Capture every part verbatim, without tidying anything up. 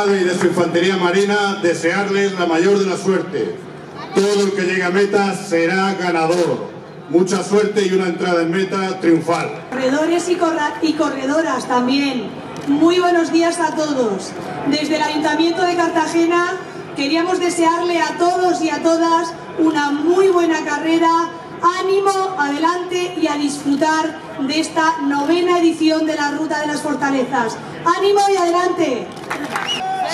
Armado y de su Infantería Marina, desearles la mayor de la suerte. Todo el que llegue a meta será ganador. Mucha suerte y una entrada en meta triunfal. Corredores y, y corredoras también, muy buenos días a todos. Desde el Ayuntamiento de Cartagena queríamos desearle a todos y a todas una muy buena carrera. Ánimo, adelante y a disfrutar de esta novena edición de la Ruta de las Fortalezas. ¡Ánimo y adelante!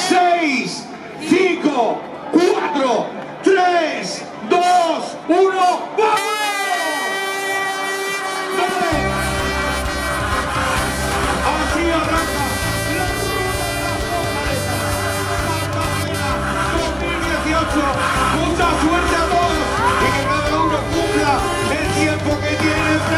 seis, cinco, cuatro, tres, dos, uno, ¡vamos! Let's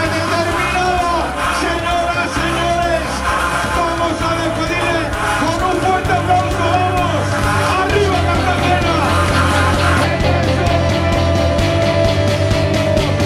go.